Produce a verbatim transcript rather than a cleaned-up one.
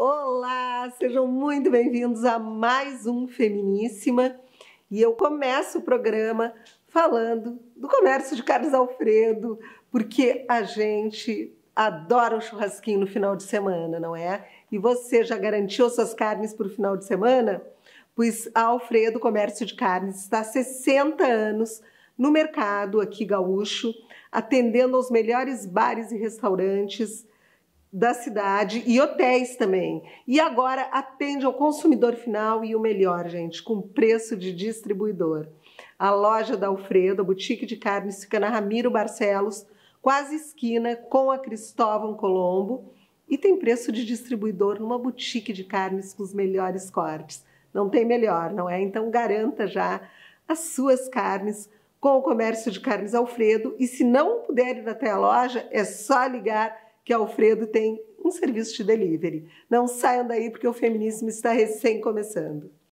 Olá, sejam muito bem-vindos a mais um Feminíssima. E eu começo o programa falando do comércio de carnes Alfredo, porque a gente adora um churrasquinho no final de semana, não é? E você já garantiu suas carnes para o final de semana? Pois a Alfredo Comércio de Carnes está há sessenta anos no mercado aqui gaúcho, atendendo aos melhores bares e restaurantes da cidade e hotéis também. E agora atende ao consumidor final e o melhor, gente, com preço de distribuidor. A loja da Alfredo, a boutique de carnes, fica na Ramiro Barcelos, quase esquina com a Cristóvão Colombo, e tem preço de distribuidor numa boutique de carnes com os melhores cortes. Não tem melhor, não é? Então garanta já as suas carnes com o comércio de carnes Alfredo, e se não puder ir até a loja, é só ligar que a Alfredo tem um serviço de delivery. Não saiam daí porque o Feminíssimo está recém começando.